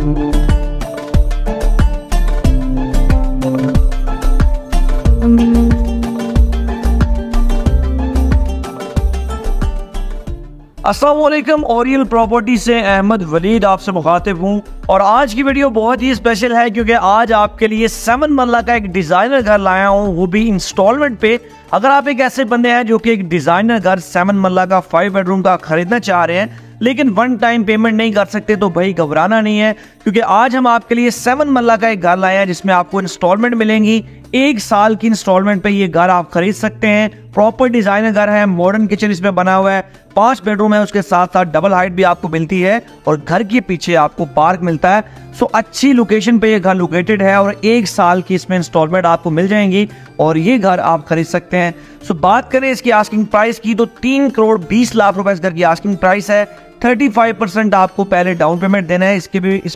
अस्सलामुअलैकुम, Oryol property से अहमद वलीद आपसे मुखातिब हूँ और आज की वीडियो बहुत ही स्पेशल है क्योंकि आज आपके लिए 7 मरला का एक डिज़ाइनर घर लाया हूँ, वो भी इंस्टॉलमेंट पे। अगर आप एक ऐसे बंदे हैं जो कि एक डिज़ाइनर घर 7 मरला का 5 बेडरूम का खरीदना चाह रहे हैं लेकिन वन टाइम पेमेंट नहीं कर सकते, तो भाई घबराना नहीं है क्योंकि आज हम आपके लिए 7 मरला का एक घर लाए हैं जिसमें आपको इंस्टॉलमेंट मिलेंगी। 1 साल की इंस्टॉलमेंट पे ये घर आप खरीद सकते हैं। प्रॉपर डिजाइनर घर है, मॉडर्न किचन इसमें बना हुआ है, 5 बेडरूम है, उसके साथ साथ डबल हाइट भी आपको मिलती है और घर के पीछे आपको पार्क मिलता है। सो अच्छी लोकेशन पे ये घर लोकेटेड है और 1 साल की इसमें इंस्टॉलमेंट आपको मिल जाएंगी और ये घर आप खरीद सकते हैं। सो बात करें इसकी आस्किंग प्राइस की तो 3 करोड़ 20 लाख रुपए इस घर की आस्किंग प्राइस है। 35% आपको पहले डाउन पेमेंट देना है, इस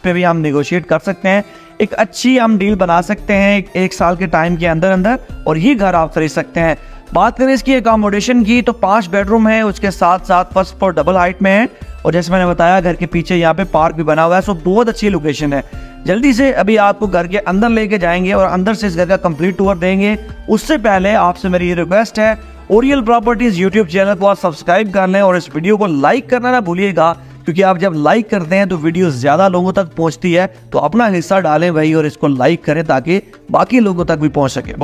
पे भी हम नेगोशिएट कर सकते हैं। एक अच्छी हम डील बना सकते हैं 1 साल के टाइम के अंदर और ये घर आप खरीद सकते हैं। बात करें इसकी अकोमोडेशन की तो 5 बेडरूम है, उसके साथ साथ फर्स्ट फ्लोर डबल हाइट में है और जैसे मैंने बताया घर के पीछे यहाँ पे पार्क भी बना हुआ है। सो बहुत अच्छी लोकेशन है। जल्दी से अभी आपको घर के अंदर लेके जाएंगे और अंदर से इस घर का कंप्लीट टूर देंगे। उससे पहले आपसे मेरी ये रिक्वेस्ट है, ओरियल प्रॉपर्टीज यूट्यूब चैनल को आप सब्सक्राइब कर लें और इस वीडियो को लाइक करना ना भूलिएगा क्योंकि आप जब लाइक करते हैं तो वीडियो ज़्यादा लोगों तक पहुंचती है। तो अपना हिस्सा डालें भाई और इसको लाइक करें ताकि बाकी लोगों तक भी पहुंच सके।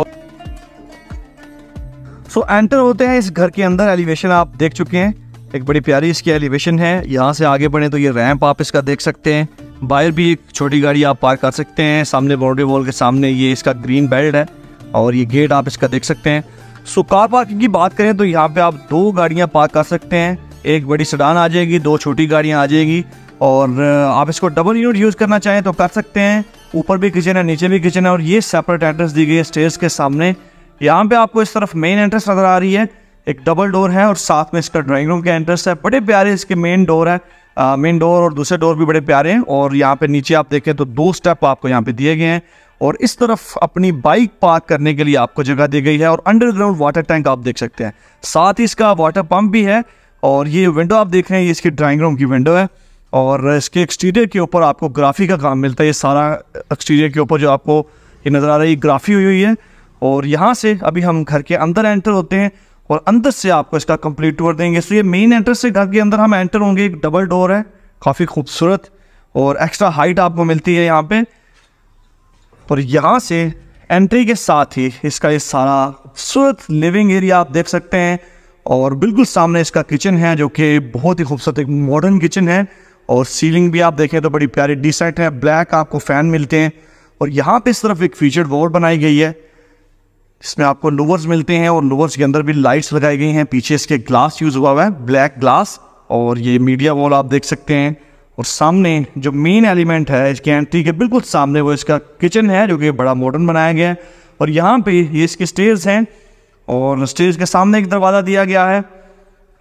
सो एंटर होते हैं इस घर के अंदर। एलिवेशन आप देख चुके हैं, एक बड़ी प्यारी इसकी एलिवेशन है। यहाँ से आगे बढ़ें तो ये रैंप आप इसका देख सकते हैं। बाहर भी एक छोटी गाड़ी आप पार्क कर सकते हैं। सामने बाउंड्री वॉल के सामने ये इसका ग्रीन बेल्ट है और ये गेट आप इसका देख सकते हैं। सो कार पार्किंग की बात करें तो यहाँ पे आप 2 गाड़ियाँ पार्क कर सकते हैं। एक बड़ी सेडान आ जाएगी, 2 छोटी गाड़ियाँ आ जाएगी और आप इसको डबल यूनिट यूज़ करना चाहें तो कर सकते हैं। ऊपर भी किचन है, नीचे भी किचन है और ये सेपरेट एंट्रेंस दी गई है स्टेयर्स के सामने। यहाँ पे आपको इस तरफ मेन एंट्रेंस नज़र आ रही है, एक डबल डोर है और साथ में इसका ड्राइंग रूम का एंट्रेंस है। बड़े प्यारे इसके मेन डोर है, मेन डोर और दूसरे डोर भी बड़े प्यारे हैं। और यहाँ पे नीचे आप देखें तो 2 स्टेप आपको यहाँ पे दिए गए हैं और इस तरफ अपनी बाइक पार्क करने के लिए आपको जगह दी गई है और अंडरग्राउंड वाटर टैंक आप देख सकते हैं। साथ ही इसका वाटर पम्प भी है और ये विंडो आप देख रहे हैं, ये इसकी ड्राइंग रूम की विंडो है। और इसके एक्सटीरियर के ऊपर आपको ग्राफी का काम मिलता है। ये सारा एक्सटीरियर के ऊपर जो आपको ये नज़र आ रहा है ये ग्राफी हुई है। और यहाँ से अभी हम घर के अंदर एंटर होते हैं और अंदर से आपको इसका कंप्लीट टूर देंगे। सो ये मेन एंट्रेंस से घर के अंदर हम एंटर होंगे। एक डबल डोर है, काफ़ी खूबसूरत और एक्स्ट्रा हाइट आपको मिलती है यहाँ पे। और यहाँ से एंट्री के साथ ही इसका ये सारा खूबसूरत लिविंग एरिया आप देख सकते हैं और बिल्कुल सामने इसका किचन है जो कि बहुत ही खूबसूरत एक मॉडर्न किचन है। और सीलिंग भी आप देखें तो बड़ी प्यारी डिसेंट है, ब्लैक आपको फ़ैन मिलते हैं। और यहाँ पे इस तरफ एक फीचर्ड वॉल बनाई गई है जिसमें आपको लोवर्स मिलते हैं और लोवर्स के अंदर भी लाइट्स लगाई गई हैं। पीछे इसके ग्लास यूज़ हुआ है, ब्लैक ग्लास, और ये मीडिया वॉल आप देख सकते हैं। और सामने जो मेन एलिमेंट है इसके एंट्री के बिल्कुल सामने वो इसका किचन है जो कि बड़ा मॉडर्न बनाया गया है। और यहाँ पे ये इसके स्टेयर्स हैं और स्टेज के सामने एक दरवाज़ा दिया गया है।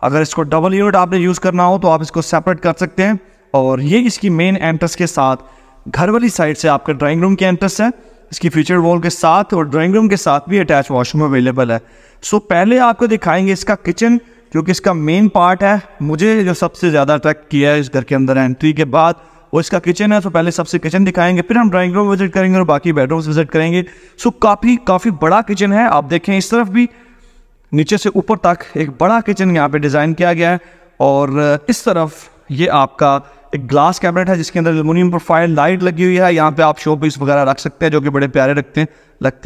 अगर इसको डबल यूनिट आपने यूज़ करना हो तो आप इसको सेपरेट कर सकते हैं। और ये इसकी मेन एंट्रेंस के साथ घर वाली साइड से आपका ड्राइंग रूम की एंट्रेंस है। इसकी फीचर वॉल के साथ और ड्राइंग रूम के साथ भी अटैच वॉशरूम अवेलेबल है। सो पहले आपको दिखाएंगे इसका किचन जो कि इसका मेन पार्ट है। मुझे जो सबसे ज़्यादा अट्रैक्ट किया है इस घर के अंदर एंट्री के बाद वो इसका किचन है। तो पहले सबसे किचन दिखाएंगे, फिर हम ड्राइंग रूम विजिट करेंगे और बाकी बेडरूम्स विजिट करेंगे। सो काफ़ी बड़ा किचन है। आप देखें इस तरफ भी नीचे से ऊपर तक एक बड़ा किचन यहाँ पे डिज़ाइन किया गया है। और इस तरफ ये आपका एक ग्लास कैबिनेट है जिसके अंदर एल्युमिनियम प्रोफाइल लाइट लगी हुई है। यहाँ पे आप शो पीस वगैरह रख सकते हैं जो कि बड़े प्यारे लगते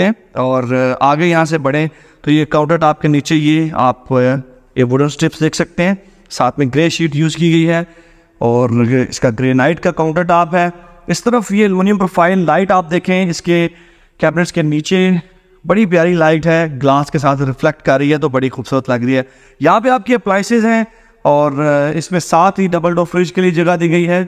हैं। और आगे यहाँ से बढ़ें तो ये काउंटर टॉप के नीचे ये आप ये वुडन स्ट्रिप्स देख सकते हैं, साथ में ग्रे शीट यूज़ की गई है और इसका ग्रेनाइट का काउंटर टॉप है। इस तरफ ये एल्युमिनियम प्रोफाइल लाइट आप देखें इसके कैबिनेट्स के नीचे बड़ी प्यारी लाइट है, ग्लास के साथ रिफ्लेक्ट कर रही है तो बड़ी खूबसूरत लग रही है। यहाँ पे आपकी अप्लाइंसेस हैं और इसमें साथ ही डबल डोर फ्रिज के लिए जगह दी गई है।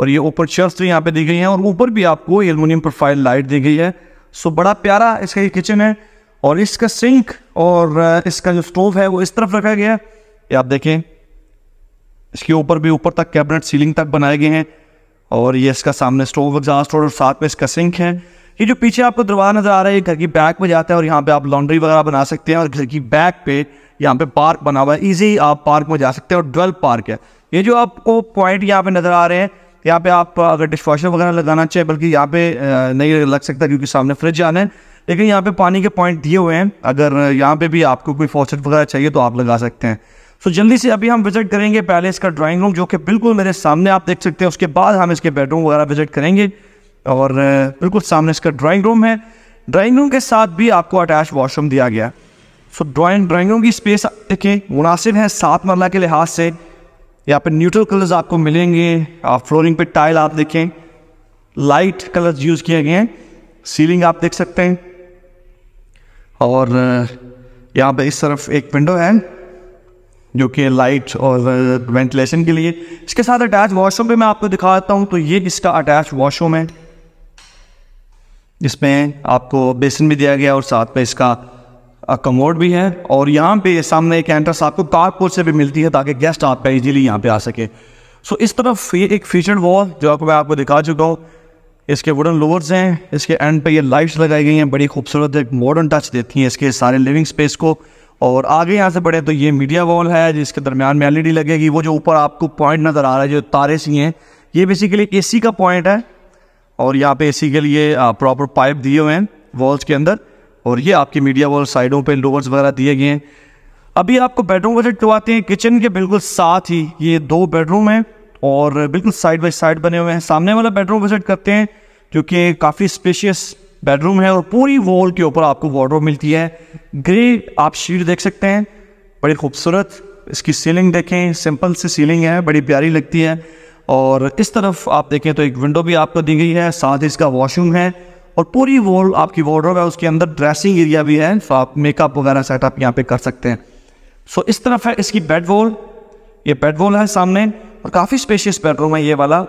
और ये ऊपर शेल्फ्स भी यहाँ पे दी गई हैं और ऊपर भी आपको एल्युमिनियम प्रोफाइल लाइट दी गई है। सो बड़ा प्यारा इसका ये किचन है। और इसका सिंक और इसका जो स्टोव है वो इस तरफ रखा गया है। ये आप देखें इसके ऊपर भी ऊपर तक कैबिनेट सीलिंग तक बनाए गए हैं। और ये इसका सामने स्टोव, एग्जॉस्ट और साथ में इसका सिंक है। ये जो पीछे आपको दरवाजा नज़र आ रहा है घर की बैक में जाता है और यहाँ पे आप लॉन्ड्री वगैरह बना सकते हैं। और घर की बैक पे यहाँ पे पार्क बना हुआ है, इजी आप पार्क में जा सकते हैं और 12 पार्क है। ये जो आपको पॉइंट यहाँ पे नज़र आ रहे हैं यहाँ पे आप अगर डिश वाशर वगैरह लगाना चाहिए, बल्कि यहाँ पे नहीं लग सकता क्योंकि सामने फ्रिज आना है, लेकिन यहाँ पे पानी के पॉइंट दिए हुए हैं। अगर यहाँ पे भी आपको कोई फॉसेट वगैरह चाहिए तो आप लगा सकते हैं। तो जल्दी से अभी हम विजिट करेंगे पहले इसका ड्राइंग रूम जो कि बिल्कुल मेरे सामने आप देख सकते हैं, उसके बाद हम इसके बेडरूम वगैरह विजिट करेंगे। और बिल्कुल सामने इसका ड्राइंग रूम है, ड्राइंग रूम के साथ भी आपको अटैच वाशरूम दिया गया है। सो ड्राइंग रूम की स्पेस देखें मुनासिब है 7 मरला के लिहाज से। यहाँ पे न्यूट्रल कलर्स आपको मिलेंगे, आप फ्लोरिंग पे टाइल आप देखें, लाइट कलर्स यूज़ किए गए हैं, सीलिंग आप देख सकते हैं। और यहाँ पे इस तरफ एक विंडो है जो कि लाइट और वेंटिलेशन के लिए। इसके साथ अटैच वॉशरूम पे मैं आपको दिखा देता हूँ। तो ये इसका अटैच वॉशरूम है, इसमें आपको बेसिन भी दिया गया और साथ में इसका कमोड भी है। और यहाँ पे सामने एक एंट्रेंस आपको कारपोर्ट से भी मिलती है ताकि गेस्ट आपका इजीली यहाँ पे आ सके। सो इस तरफ ये एक फीचर्ड वॉल जो आपको मैं आपको दिखा चुका हूँ, इसके वुडन लोअर्स हैं, इसके एंड पे ये लाइट्स लगाई गई हैं, बड़ी खूबसूरत एक मॉडर्न टच देती हैं इसके सारे लिविंग स्पेस को। और आगे यहाँ से बढ़े तो ये मीडिया वॉल है जिसके दरमियान में एलईडी लगेगी। वो जो ऊपर आपको पॉइंट नज़र आ रहा है, जो तारे सी हैं, ये बेसिकली एसी का पॉइंट है। और यहाँ पे एसी के लिए प्रॉपर पाइप दिए हुए हैं वॉल्स के अंदर। और ये आपकी मीडिया वॉल, साइडों पे लोवर्स वगैरह दिए गए हैं। अभी आपको बेडरूम विजिट करवाते हैं। किचन के बिल्कुल साथ ही ये 2 बेडरूम हैं और बिल्कुल साइड बाय साइड बने हुए हैं। सामने वाला बेडरूम विजिट करते हैं जो कि काफ़ी स्पेशियस बेडरूम है और पूरी वॉल के ऊपर आपको वार्डरोब मिलती है। ग्रे आप शीट देख सकते हैं, बड़ी खूबसूरत। इसकी सीलिंग देखें, सिंपल सी सीलिंग है, बड़ी प्यारी लगती है। और इस तरफ आप देखें तो एक विंडो भी आपको दी गई है, साथ ही इसका वॉशरूम है। और पूरी वॉल आपकी वार्डरोब है, उसके अंदर ड्रेसिंग एरिया भी है, तो आप मेकअप वगैरह सेटअप यहाँ पे कर सकते हैं। सो इस तरफ है इसकी बेड वॉल, ये बेड वॉल है सामने और काफ़ी स्पेशियस बेडरूम है ये वाला।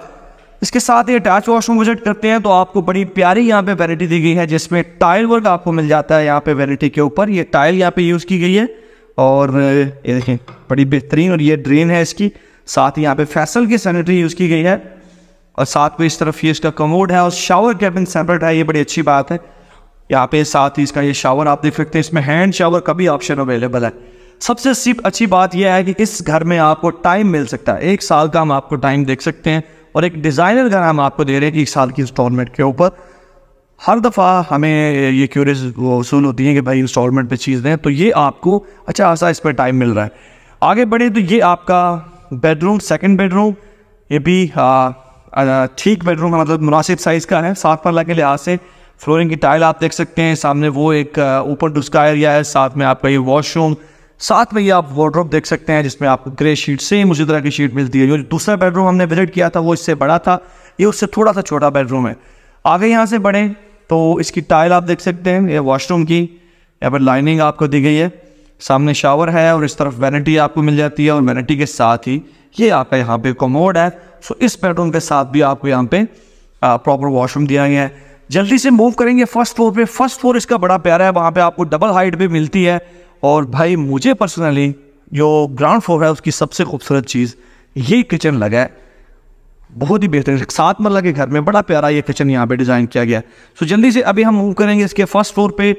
इसके साथ ही अटैच वॉशरूम विजिट करते हैं तो आपको बड़ी प्यारी यहाँ पे वैरायटी दी गई है, जिसमें टाइल वर्क आपको मिल जाता है। यहाँ पे वैरायटी के ऊपर ये टाइल यहाँ पे यूज़ की गई है और ये देखें बड़ी बेहतरीन। और ये ड्रेन है इसकी, साथ ही यहाँ पे फैसल की सैनिटरी यूज़ की गई है। और साथ में इस तरफ ये इसका कमोड है और शावर कैबिन सेपरेट है, ये बड़ी अच्छी बात है। यहाँ पे साथ ही इसका ये शावर आप देख सकते हैं, इसमें हैंड शावर का भी ऑप्शन अवेलेबल है। सबसे अच्छी बात यह है कि इस घर में आपको टाइम मिल सकता है, 1 साल का हम आपको टाइम देख सकते हैं। और एक डिज़ाइनर घर हम आपको दे रहे हैं 1 साल की इंस्टॉलमेंट के ऊपर। हर दफ़ा हमें ये क्यूरियस वसूल होती है कि भाई इंस्टॉलमेंट पे चीज़ दें, तो ये आपको अच्छा खासा इस पर टाइम मिल रहा है। आगे बढ़े तो ये आपका बेडरूम, सेकंड बेडरूम, ये भी ठीक बेडरूम, मतलब मुनासिब साइज़ का है 7 मरला के लिहाज से। फ्लोरिंग की टाइल आप देख सकते हैं, सामने वो एक ऊपर दुस्का एरिया है, साथ में आपका ये वॉशरूम, साथ में ये आप वार्डरोब देख सकते हैं जिसमें आपको ग्रे शीट सेम उसी तरह की शीट मिलती है। जो दूसरा बेडरूम हमने विजिट किया था वो इससे बड़ा था, ये उससे थोड़ा सा छोटा बेडरूम है। आगे यहाँ से बढ़ें तो इसकी टाइल आप देख सकते हैं, ये वॉशरूम की यहाँ पर लाइनिंग आपको दी गई है, सामने शावर है और इस तरफ वैनिटी आपको मिल जाती है। और वैनिटी के साथ ही ये आपका यहाँ पे कमोड है। सो इस बेडरूम के साथ भी आपको यहाँ पे प्रॉपर वॉशरूम दिया गया है। जल्दी से मूव करेंगे फर्स्ट फ्लोर पे। फर्स्ट फ्लोर इसका बड़ा प्यारा है, वहाँ पे आपको डबल हाइट भी मिलती है। और भाई मुझे पर्सनली जो ग्राउंड फ्लोर है उसकी सबसे खूबसूरत चीज़ ये किचन लगा है, बहुत ही बेहतरीन। 7 मरला के घर में बड़ा प्यारा ये किचन यहाँ पे डिज़ाइन किया गया है। सो जल्दी से अभी हम मूव करेंगे इसके फर्स्ट फ्लोर पे।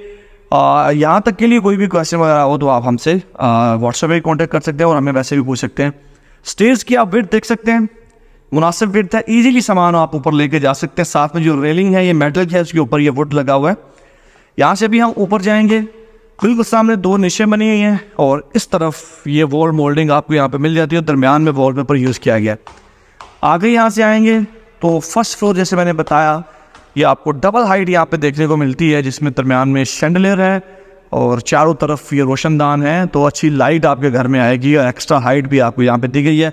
यहाँ तक के लिए कोई भी क्वेश्चन वगैरह हो तो आप हमसे व्हाट्सएप पर कॉन्टैक्ट कर सकते हैं और हमें वैसे भी पूछ सकते हैं। स्टेज की आप विड्थ देख सकते हैं, मुनासिब विड्थ है, ईजिली सामान आप ऊपर लेके जा सकते हैं। साथ में जो रेलिंग है ये मेटल की है, उसके ऊपर ये वुड लगा हुआ है। यहाँ से भी हम ऊपर जाएँगे, बिल्कुल सामने 2 निशें बनी हुई हैं और इस तरफ ये वॉल मोल्डिंग आपको यहाँ पे मिल जाती है, दरमियान में वॉल पेपर यूज़ किया गया है। आगे यहाँ से आएंगे तो फर्स्ट फ्लोर जैसे मैंने बताया ये आपको डबल हाइट यहाँ पे देखने को मिलती है, जिसमें दरमियान में शैंडलियर है और चारों तरफ ये रोशनदान है, तो अच्छी लाइट आपके घर में आएगी। और एक्स्ट्रा हाइट भी आपको यहाँ पर दी गई है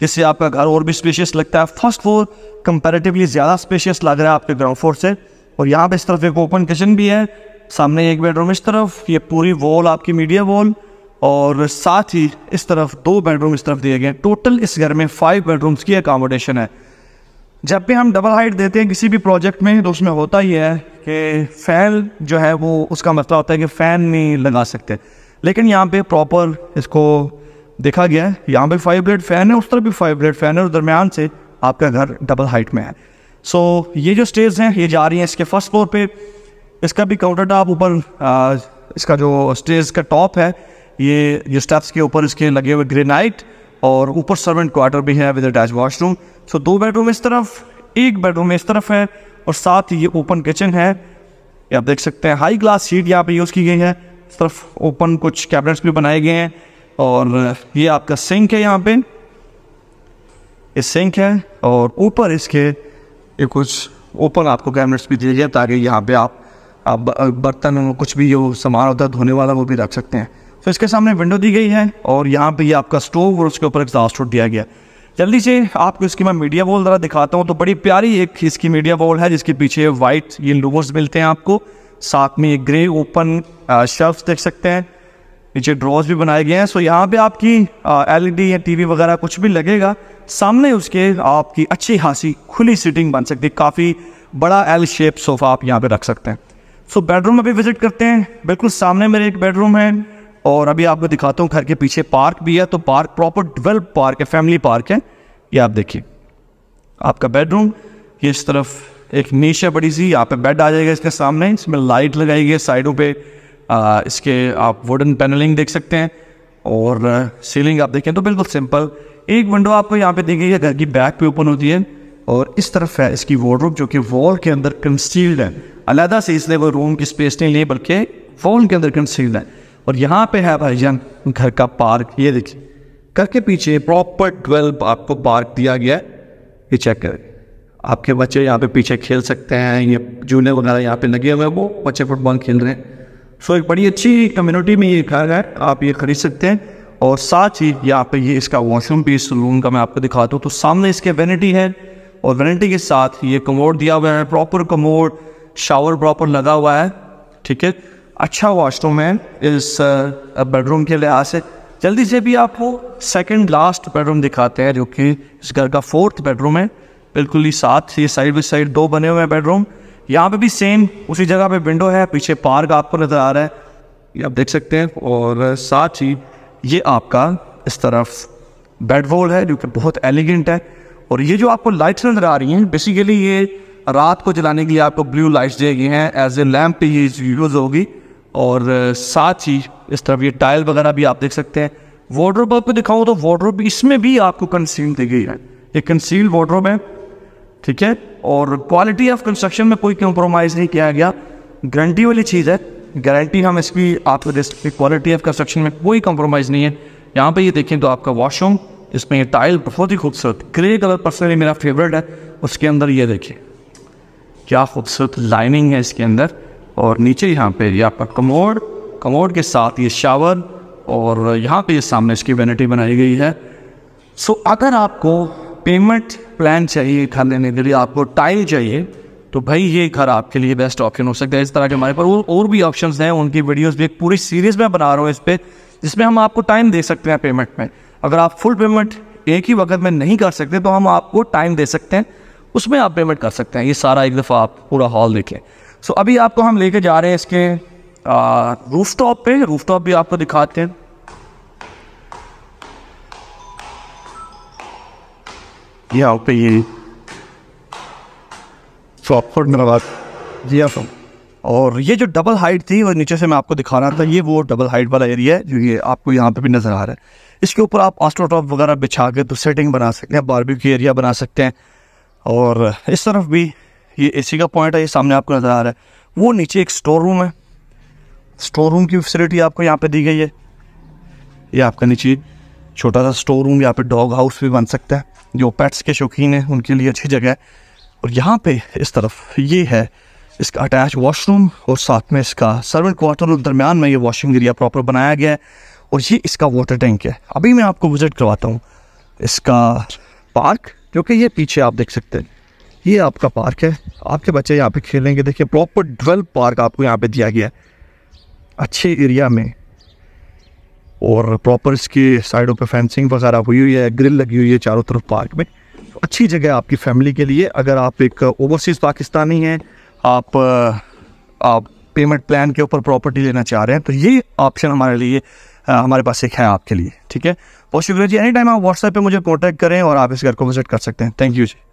जिससे आपका घर और भी स्पेशियस लगता है। फर्स्ट फ्लोर कंपेरेटिवली ज़्यादा स्पेशियस लग रहा है आपके ग्राउंड फ्लोर से। और यहाँ पर इस तरफ एक ओपन किचन भी है, सामने एक बेडरूम, इस तरफ ये पूरी वॉल आपकी मीडिया वॉल और साथ ही इस तरफ 2 बेडरूम इस तरफ दिए गए। टोटल इस घर में 5 बेडरूम्स की अकोमोडेशन है। जब भी हम डबल हाइट देते हैं किसी भी प्रोजेक्ट में तो उसमें होता ही है कि फ़ैन जो है वो उसका मसला होता है कि फ़ैन नहीं लगा सकते, लेकिन यहाँ पे प्रॉपर इसको देखा गया है। यहाँ पे 5 ब्लेड फ़ैन है, उस तरफ भी 5 ब्लेड फ़ैन है और दरमियान से आपका घर डबल हाइट में है। सो ये जो स्टेज हैं ये जा रही हैं इसके फर्स्ट फ्लोर पर। इसका भी काउंटर टॉप ऊपर, इसका जो स्टेज का टॉप है ये स्टेप्स के ऊपर इसके लगे हुए ग्रेनाइट और ऊपर सर्वेंट क्वार्टर भी है विद अटैच वाशरूम। सो दो बेडरूम इस तरफ, एक बेडरूम इस तरफ है और साथ ही ये ओपन किचन है, ये आप देख सकते हैं। हाई ग्लास शीट यहाँ पे यूज़ की गई है, इस तरफ ओपन कुछ कैबिनेट्स भी बनाए गए हैं। और ये आपका सिंक है, यहाँ पे ये सिंक है और ऊपर इसके ये कुछ ओपन आपको कैबिनेट्स भी दिए गए ताकि यहाँ पे आप बर्तन कुछ भी जो सामान होता है धोने वाला वो भी रख सकते हैं। तो इसके सामने विंडो दी गई है और यहाँ पे ये आपका स्टोव और उसके ऊपर एग्जॉस्ट छोड़ दिया गया। जल्दी से आपको इसकी मैं मीडिया वॉल ज़रा दिखाता हूँ। तो बड़ी प्यारी एक इसकी मीडिया वॉल है जिसके पीछे वाइट ये लूवर्स मिलते हैं आपको, साथ में ये ग्रे ओपन शेल्फ्स देख सकते हैं, नीचे ड्रॉज भी बनाए गए हैं। सो यहाँ पे आपकी एलईडी या टीवी वगैरह कुछ भी लगेगा, सामने उसके आपकी अच्छी खासी खुली सीटिंग बन सकती है। काफ़ी बड़ा एल शेप सोफ़ा आप यहाँ पे रख सकते हैं। सो बेडरूम में भी विजिट करते हैं। बिल्कुल सामने मेरे एक बेडरूम है और अभी आपको दिखाता हूँ। घर के पीछे पार्क भी है, तो पार्क प्रॉपर डेवलप पार्क है, फैमिली पार्क है। ये आप देखिए आपका बेडरूम, ये इस तरफ एक नीश है बड़ी सी, यहाँ पे बेड आ जाएगा इसके सामने। इसमें लाइट लगाई गई है साइडों पे, इसके आप वुडन पैनलिंग देख सकते हैं और सीलिंग आप देखें तो बिल्कुल सिंपल। एक विंडो आपको यहाँ पे दी गई है, घर की बैक पे ओपन होती है। और इस तरफ है इसकी वार्डरोब जो कि वॉल के अंदर कंसील्ड है, अलहदा से, इसलिए वो रूम की स्पेस नहीं ली बल्कि वॉल के अंदर कंसील्ड है। और यहाँ पे है भाईजान घर का पार्क, ये देखिए घर के पीछे प्रॉपर डेवलप आपको पार्क दिया गया है। ये चेक करें, आपके बच्चे यहाँ पे पीछे खेल सकते हैं, ये झूले वगैरह यहाँ पे लगे हुए हैं, वो बच्चे फुटबॉल खेल रहे हैं। सो एक बड़ी अच्छी कम्युनिटी में ये घर है, आप ये खरीद सकते हैं। और साथ ही यहाँ पे ये इसका वॉशरूम भी, इस रूम का मैं आपको दिखाता हूँ। तो सामने इसके वेनिटी है और वेनिटी के साथ ये कमोड दिया हुआ है, प्रॉपर कमोड, शावर प्रॉपर लगा हुआ है, ठीक है। अच्छा वॉशरूम है इस बेडरूम के लिहाज से। जल्दी से भी आपको सेकंड लास्ट बेडरूम दिखाते हैं जो कि इस घर का फोर्थ बेडरूम है। बिल्कुल ही साथ ये साइड बाई साइड दो बने हुए हैं बेडरूम। यहाँ पे भी सेम उसी जगह पे विंडो है, पीछे पार्क आपको नज़र आ रहा है, ये आप देख सकते हैं। और साथ ही ये आपका इस तरफ बेड वॉल है जो कि बहुत एलिगेंट है। और ये जो आपको लाइट्स नज़र आ रही हैं, बेसिकली ये रात को जलाने के लिए आपको ब्लू लाइट्स दी गई हैं, एज ए लैम्प पे ये यूज़ होगी। और साथ ही इस तरफ ये टाइल वगैरह भी आप देख सकते हैं। वार्डरोब आपको दिखाऊँ तो वार्डरोब इसमें भी आपको कंसील दी गई है, ये कंसील वार्डरोब है, ठीक है। और क्वालिटी ऑफ कंस्ट्रक्शन में कोई कंप्रोमाइज़ नहीं किया गया, गारंटी वाली चीज़ है, गारंटी हम इसकी आपको दे सकते। क्वालिटी ऑफ कंस्ट्रक्शन में कोई कंप्रोमाइज़ नहीं है। यहाँ पर ये देखें तो आपका वॉशरूम, इसमें ये टाइल बहुत ही खूबसूरत ग्रे कलर पर्सनली मेरा फेवरेट है। उसके अंदर ये देखिए क्या खूबसूरत लाइनिंग है इसके अंदर। और नीचे यहाँ पे ये आपका कमोड, कमोड के साथ ये शावर और यहाँ पे ये सामने इसकी वैनिटी बनाई गई है। सो अगर आपको पेमेंट प्लान चाहिए घर लेने के लिए, आपको टाइल चाहिए, तो भाई ये घर आपके लिए बेस्ट ऑप्शन हो सकता है। इस तरह के हमारे पास और भी ऑप्शंस हैं, उनकी वीडियोस भी एक पूरी सीरीज़ में बना रहा हूँ इस पर, जिसमें हम आपको टाइम दे सकते हैं पेमेंट में। अगर आप फुल पेमेंट एक ही वक्त में नहीं कर सकते तो हम आपको टाइम दे सकते हैं, उसमें आप पेमेंट कर सकते हैं। ये सारा एक दफ़ा आप पूरा हॉल देखें। सो अभी आपको हम लेके जा रहे हैं इसके रूफ टॉप पे, रूफ टॉप भी आपको दिखाते हैं। यहाँ पे ये शॉपफोर्ड नवाज जी आप, और ये जो डबल हाइट थी और नीचे से मैं आपको दिखा रहा था, ये वो डबल हाइट वाला एरिया है जो ये आपको यहाँ पे भी नज़र आ रहा है। इसके ऊपर आप आस्ट्रो टॉप वगैरह बिछा के तो सेटिंग बना सकते हैं, बारबेक्यू एरिया बना सकते हैं। और इस तरफ भी ये एसी का पॉइंट है, ये सामने आपको नज़र आ रहा है। वो नीचे एक स्टोर रूम है, स्टोर रूम की फैसिलिटी आपको यहाँ पे दी गई है। ये आपका नीचे छोटा सा स्टोर रूम, यहाँ पे डॉग हाउस भी बन सकता है, जो पेट्स के शौकीन हैं उनके लिए अच्छी जगह है। और यहाँ पे इस तरफ ये है इसका अटैच वाशरूम और साथ में इसका सर्वेंट क्वार्टर और दरमियान में ये वॉशिंग एरिया प्रॉपर बनाया गया है। और ये इसका वाटर टैंक है। अभी मैं आपको विज़िट करवाता हूँ इसका पार्क, जो कि ये पीछे आप देख सकते हैं, ये आपका पार्क है, आपके बच्चे यहाँ पे खेलेंगे। देखिए प्रॉपर डेवलप पार्क आपको यहाँ पे दिया गया है, अच्छे एरिया में। और प्रॉपर इसकी साइडों पे फेंसिंग वगैरह हुई हुई है, ग्रिल लगी हुई है चारों तरफ पार्क में। तो अच्छी जगह आपकी फैमिली के लिए। अगर आप एक ओवरसीज़ पाकिस्तानी हैं, आप पेमेंट प्लान के ऊपर प्रॉपर्टी लेना चाह रहे हैं, तो ये ऑप्शन हमारे लिए हमारे पास एक है आपके लिए, ठीक है। बहुत शुक्रिया जी। एनी टाइम आप व्हाट्सएप पर मुझे कॉन्टैक्ट करें और आप इस घर को विज़िट कर सकते हैं। Thank you ji.